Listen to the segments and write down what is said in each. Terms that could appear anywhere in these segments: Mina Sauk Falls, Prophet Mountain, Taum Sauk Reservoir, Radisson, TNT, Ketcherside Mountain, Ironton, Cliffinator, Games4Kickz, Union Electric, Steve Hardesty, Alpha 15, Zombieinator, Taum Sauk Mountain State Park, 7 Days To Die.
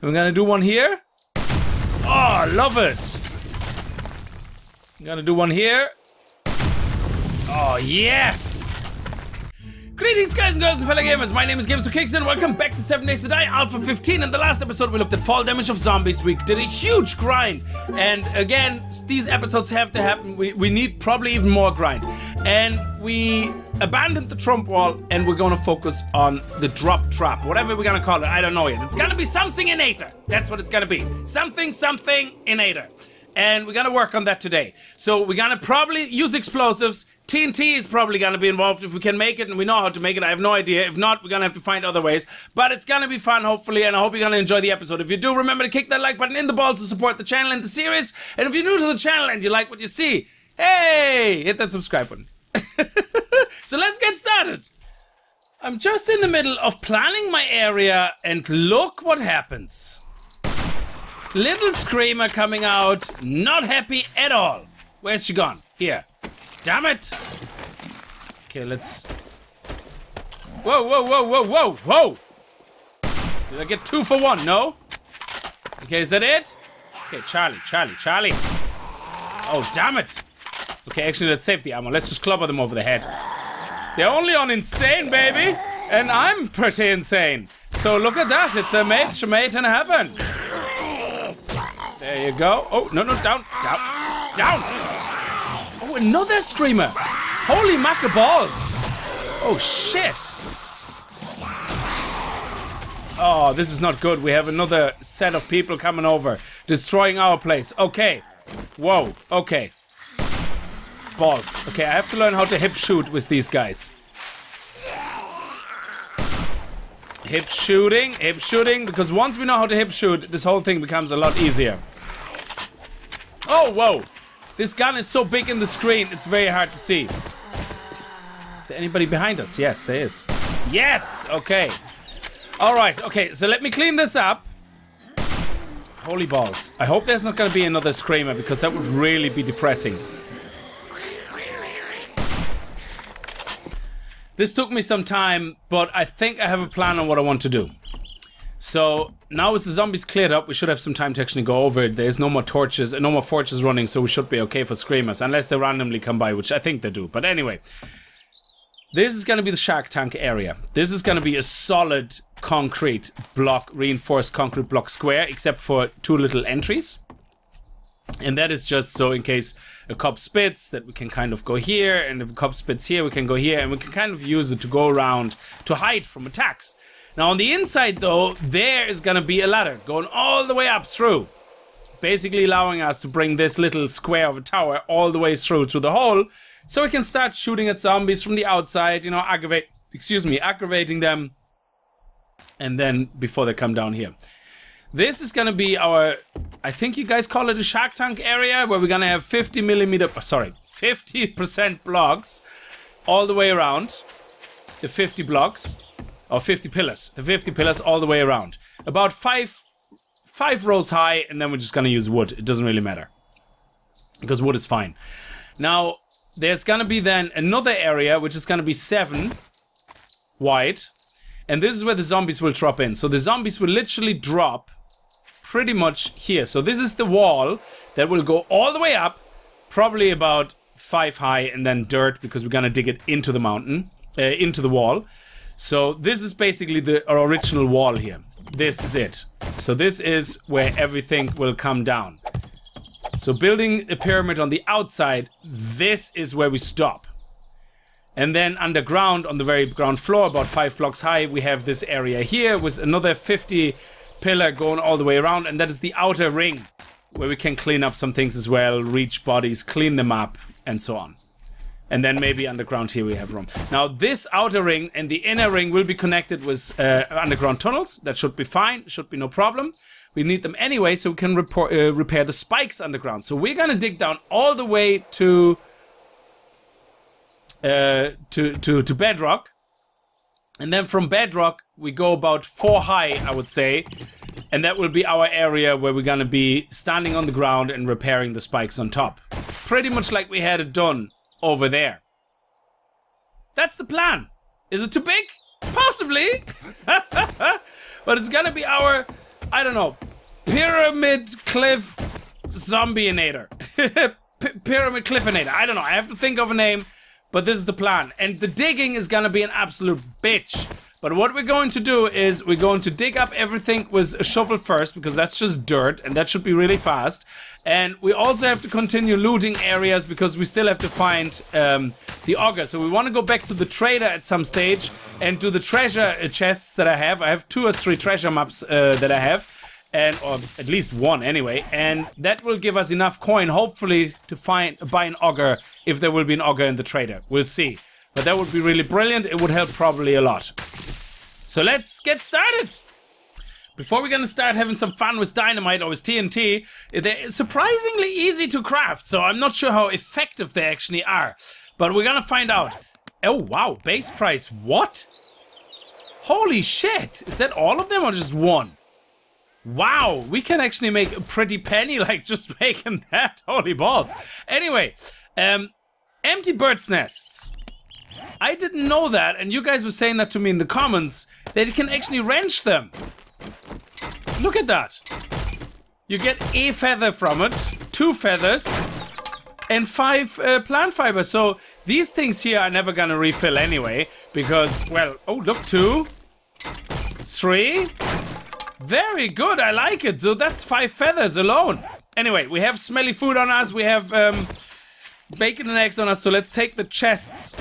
And we're gonna do one here. Oh, love it. I'm gonna do one here. Oh, yes! Greetings, guys and girls and fellow gamers. My name is Games4Kickz and welcome back to 7 Days To Die, Alpha 15. In the last episode, we looked at fall damage of zombies. We did a huge grind. And again, these episodes have to happen. We need probably even more grind. And we abandoned the Trump wall and we're gonna focus on the drop trap. Whatever we're gonna call it, I don't know yet. It's gonna be something innator. That's what it's gonna be. Something innator. And we're gonna work on that today. So we're gonna probably use explosives. TNT is probably gonna be involved if we can make it, and we know how to make it. I have no idea. If not, we're gonna have to find other ways. But it's gonna be fun, hopefully, and I hope you're gonna enjoy the episode. If you do, remember to kick that like button in the balls to support the channel and the series. And if you're new to the channel and you like what you see, hey, hit that subscribe button. So let's get started. I'm just in the middle of planning my area, and look what happens. Little Screamer coming out, not happy at all. Where's she gone? Here. Damn it! Okay, let's... Whoa, whoa, whoa, whoa, whoa, whoa! Did I get 2 for 1? No? Okay, is that it? Okay, Charlie, Charlie, Charlie. Oh, damn it! Okay, actually, let's save the ammo. Let's just clobber them over the head. They're only on insane, baby! And I'm pretty insane. So look at that, it's a match made in heaven. There you go. Oh, no, no, down, down, down. Oh, another Screamer. Holy macca balls. Oh, shit. Oh, this is not good. We have another set of people coming over, destroying our place. Okay. Whoa. Okay. Balls. Okay, I have to learn how to hip shoot with these guys. Hip shooting, because once we know how to hip shoot, this whole thing becomes a lot easier. Oh, whoa! This gun is so big in the screen, it's very hard to see. Is there anybody behind us? Yes, there is. Yes! Okay. Alright, okay, so let me clean this up. Holy balls. I hope there's not gonna be another Screamer, because that would really be depressing. This took me some time, but I think I have a plan on what I want to do. So now with the zombies cleared up, we should have some time to actually go over it. There's no more torches and no more forges running, so we should be okay for Screamers, unless they randomly come by, which I think they do. But anyway, this is going to be the Shark Tank area. This is going to be a solid concrete block, reinforced concrete block square, except for 2 little entries. And that is just so in case a cop spits, that we can kind of go here, and if a cop spits here, we can go here, and we can kind of use it to go around to hide from attacks. Now on the inside though, there is gonna be a ladder going all the way up through, basically allowing us to bring this little square of a tower all the way through to the hole, so we can start shooting at zombies from the outside, you know, aggravating them, and then before they come down here. This is gonna be our, I think you guys call it a Shark Tank area, where we're gonna have 50% blocks all the way around. The 50 blocks, or 50 pillars. The 50 pillars all the way around. About five rows high, and then we're just gonna use wood. It doesn't really matter, because wood is fine. Now, there's gonna be then another area, which is gonna be 7 wide. And this is where the zombies will drop in. So the zombies will literally drop pretty much here. So this is the wall that will go all the way up, probably about 5 high, and then dirt, because we're gonna dig it into the mountain, into the wall. So this is basically our original wall here. This is it. So this is where everything will come down. So building a pyramid on the outside, this is where we stop. And then underground on the very ground floor, about 5 blocks high, we have this area here with another 50 pillar going all the way around, and that is the outer ring, where we can clean up some things as well, reach bodies, clean them up, and so on. And then maybe underground here we have room. Now this outer ring and the inner ring will be connected with underground tunnels. That should be fine, should be no problem. We need them anyway, so we can repair the spikes underground. So we're gonna dig down all the way to bedrock. And then from bedrock, we go about 4 high, I would say. And that will be our area where we're gonna be standing on the ground and repairing the spikes on top. Pretty much like we had it done over there. That's the plan. Is it too big? Possibly. But it's gonna be our I don't know, Pyramid Cliff Zombieinator. Pyramid Cliffinator. I don't know. I have to think of a name, but this is the plan. And the digging is gonna be an absolute bitch. But what we're going to do is we're going to dig up everything with a shovel first, because that's just dirt and that should be really fast. And we also have to continue looting areas because we still have to find the auger. So we want to go back to the trader at some stage and do the treasure chests that I have. I have 2 or 3 treasure maps that I have, and or at least one anyway. And that will give us enough coin, hopefully, to buy an auger if there will be an auger in the trader. We'll see. But that would be really brilliant. It would help probably a lot. So let's get started! Before we're gonna start having some fun with dynamite or with TNT, they're surprisingly easy to craft, so I'm not sure how effective they actually are. But we're gonna find out. Oh wow, base price, what? Holy shit! Is that all of them or just one? Wow, we can actually make a pretty penny like just making that, holy balls. Anyway, empty bird's nests. I didn't know that, and you guys were saying that to me in the comments, that you can actually wrench them. Look at that. You get a feather from it, 2 feathers, and 5 plant fibers. So these things here are never gonna refill anyway, because, well, oh, look, 2, 3. Very good, I like it. So that's 5 feathers alone. Anyway, we have smelly food on us, we have bacon and eggs on us, so let's take the chests.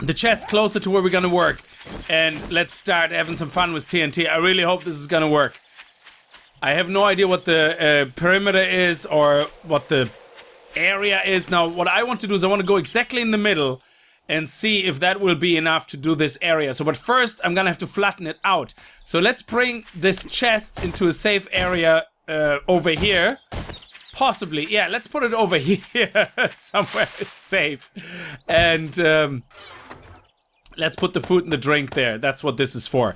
The chest closer to where we're gonna work, and let's start having some fun with TNT. I really hope this is gonna work. I have no idea what the perimeter is or what the area is. Now what I want to do is I want to go exactly in the middle and see if that will be enough to do this area. So but first I'm gonna have to flatten it out. So let's bring this chest into a safe area over here. Possibly, yeah, let's put it over here somewhere safe. And let's put the food and the drink there. That's what this is for.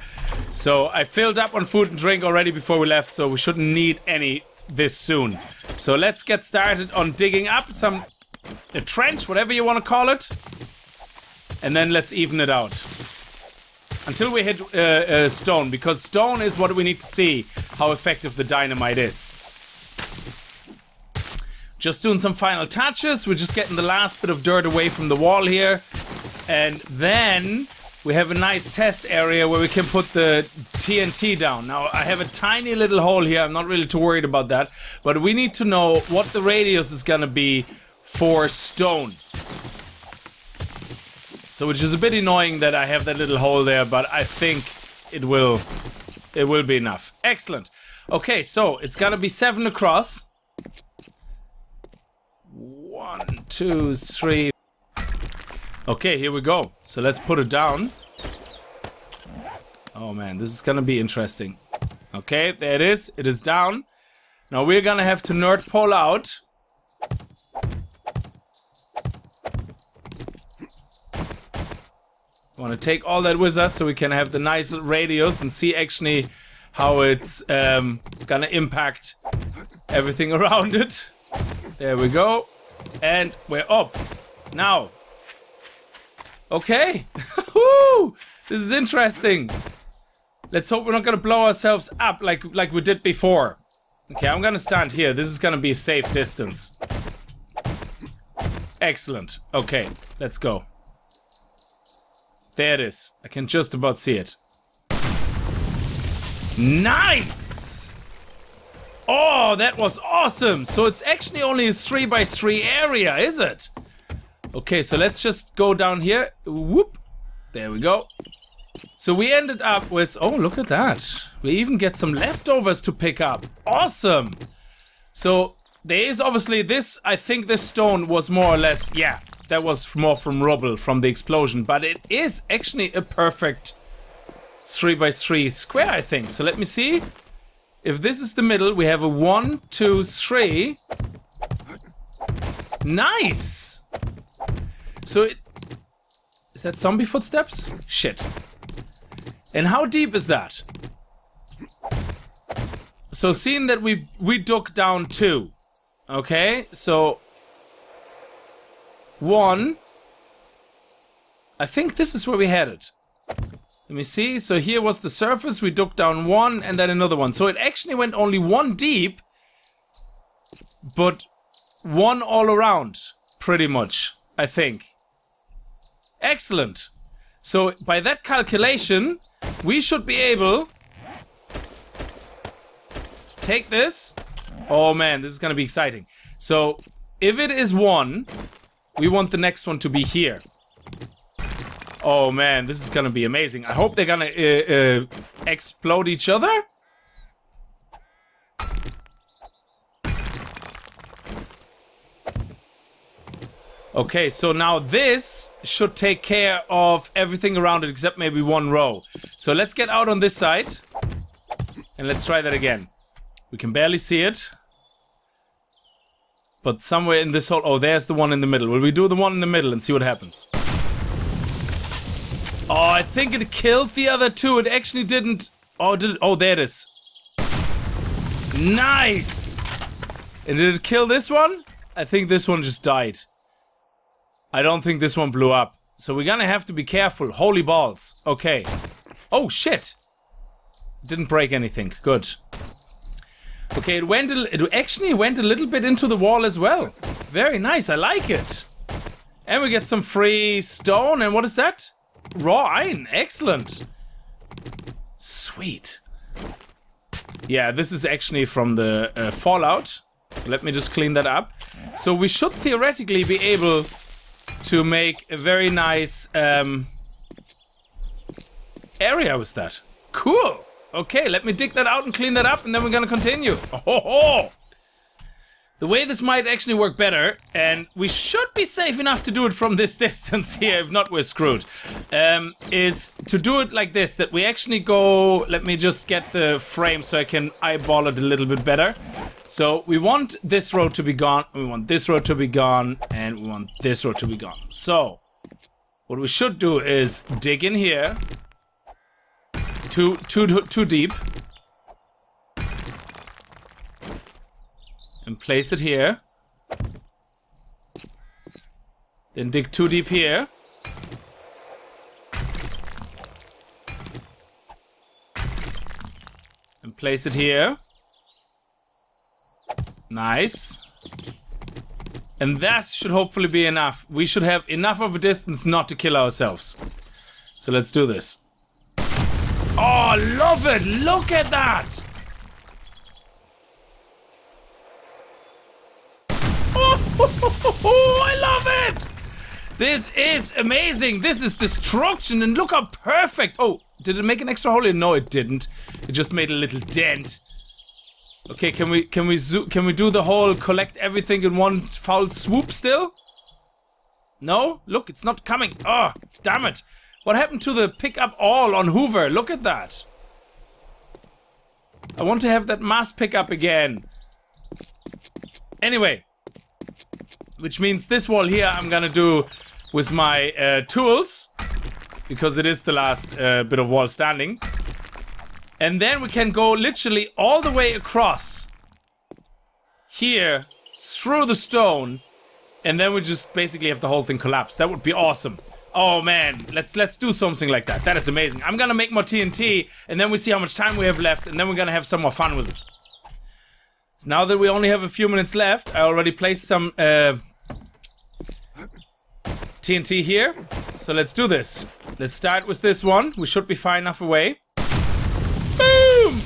So I filled up on food and drink already before we left, so we shouldn't need any this soon. So let's get started on digging up some a trench, whatever you want to call it. And then let's even it out. Until we hit stone, because stone is what we need to see how effective the dynamite is. Just doing some final touches. We're just getting the last bit of dirt away from the wall here. And then we have a nice test area where we can put the TNT down. Now, I have a tiny little hole here. I'm not really too worried about that. But we need to know what the radius is going to be for stone. So, which is a bit annoying that I have that little hole there. But I think it will be enough. Excellent. Okay, so it's going to be 7 across. 1, 2, 3. Okay, here we go. So let's put it down. Oh man, this is gonna be interesting. Okay, there it is. It is down. Now we're gonna have to nerd pole out. I want to take all that with us so we can have the nice radius and see actually how it's gonna impact everything around it. There we go. And we're up now. Okay. Woo! This is interesting. Let's hope we're not gonna blow ourselves up like we did before. Okay, I'm gonna stand here. This is gonna be a safe distance. Excellent. Okay, let's go. There it is. I can just about see it. Nice! Oh, that was awesome! So it's actually only a 3x3 area, is it? Okay, so let's just go down here. Whoop! There we go. So we ended up with... Oh, look at that. We even get some leftovers to pick up. Awesome! So there is obviously this... I think this stone was more or less... Yeah, that was more from rubble, from the explosion. But it is actually a perfect 3x3 square, I think. So let me see. If this is the middle, we have a 1, 2, 3. Nice! So it... Is that zombie footsteps? Shit. And how deep is that? So seeing that we dug down 2. Okay, so... 1. I think this is where we had it. Let me see. So here was the surface. We dug down one and then another one. So it actually went only one deep, but one all around, pretty much, I think. Excellent. So by that calculation, we should be able... take this. Oh man, this is going to be exciting. So if it is one, we want the next one to be here. Oh man, this is going to be amazing. I hope they're going to explode each other. Okay, so now this should take care of everything around it except maybe one row. So let's get out on this side. And let's try that again. We can barely see it. But somewhere in this hole... oh, there's the one in the middle. Will we do the one in the middle and see what happens? Oh, I think it killed the other two. It actually didn't... oh, did it? Oh, there it is. Nice! And did it kill this one? I think this one just died. I don't think this one blew up. So we're gonna have to be careful. Holy balls. Okay. Oh, shit. Didn't break anything. Good. Okay, it actually went a little bit into the wall as well. Very nice. I like it. And we get some free stone. And what is that? Raw iron. Excellent. Sweet. Yeah, this is actually from the Fallout. So let me just clean that up. So we should theoretically be able... to make a very nice area with that. Cool. Okay, let me dig that out and clean that up, and then we're gonna continue. Oh, the way this might actually work better, and we should be safe enough to do it from this distance here, if not we're screwed, is to do it like this, that we actually go... let me just get the frame so I can eyeball it a little bit better. So we want this row to be gone, we want this row to be gone, and we want this row to be gone. So what we should do is dig in here, too deep, and place it here. Then dig too deep here. And place it here. Nice. And that should hopefully be enough. We should have enough of a distance not to kill ourselves. So let's do this. Oh, love it! Look at that! Oh, I love it! This is amazing. This is destruction, and look how perfect. Oh, did it make an extra hole? No, it didn't. It just made a little dent. Okay, can we do the whole collect everything in one foul swoop still? No? Look, it's not coming. Oh, damn it. What happened to the pick up all on Hoover? Look at that. I want to have that mass pick up again. Anyway, which means this wall here I'm gonna do with my tools, because it is the last bit of wall standing. And then we can go literally all the way across here, through the stone, and then we just basically have the whole thing collapse. That would be awesome. Oh man, let's do something like that. That is amazing. I'm gonna make more TNT, and then we see how much time we have left, and then we're gonna have some more fun with it. So now that we only have a few minutes left, I already placed some TNT here. So let's do this. Let's start with this one. We should be far enough away.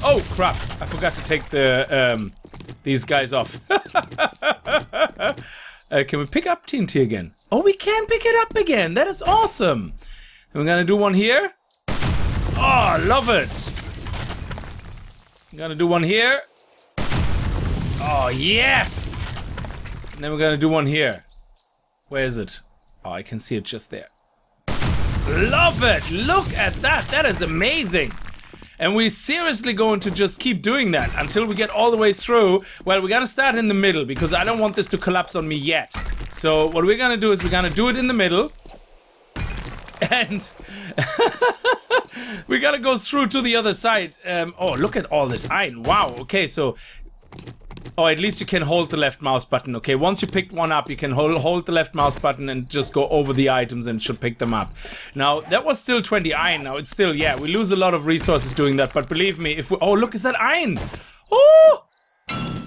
Oh crap, I forgot to take the these guys off. Can we pick up TNT again? Oh, we can pick it up again. That is awesome. And we're gonna do one here. Oh, love it. I'm gonna do one here. Oh, yes. And then we're gonna do one here. Where is it? Oh, I can see it just there. Love it. Look at that. That is amazing. And we're seriously going to just keep doing that until we get all the way through. Well, we're gonna start in the middle because I don't want this to collapse on me yet. So what we're gonna do is we're gonna do it in the middle. And we gotta go through to the other side. Oh, look at all this iron. Wow, okay, so... Or at least you can hold the left mouse button, okay? Once you pick one up, you can hold the left mouse button and just go over the items and it should pick them up. Now, that was still 20 iron. Now, it's still, yeah, we lose a lot of resources doing that. But believe me, if we... Oh, look, is that iron? Oh!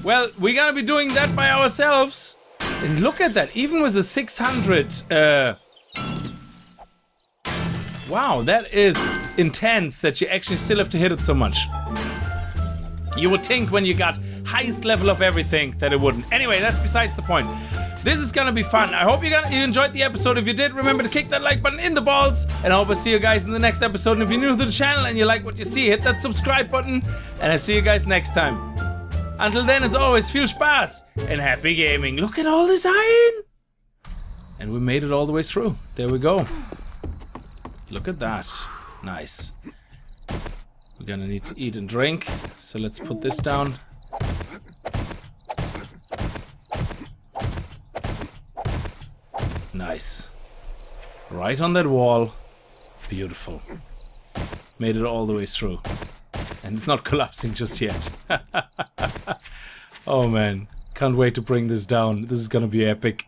Well, we're gonna be doing that by ourselves. And look at that. Even with the 600... Wow, that is intense that you actually still have to hit it so much. You would think when you got highest level of everything that it wouldn't. Anyway, that's besides the point. This is gonna be fun. I hope you enjoyed the episode. If you did, remember to kick that like button in the balls. And I hope I see you guys in the next episode. And if you're new to the channel and you like what you see, hit that subscribe button. And I see you guys next time. Until then, as always, viel Spaß and happy gaming. Look at all this iron. And we made it all the way through. There we go. Look at that. Nice. We're gonna need to eat and drink. So let's put this down. Nice. Right on that wall. Beautiful. Made it all the way through. And it's not collapsing just yet. Oh man. Can't wait to bring this down. This is gonna be epic.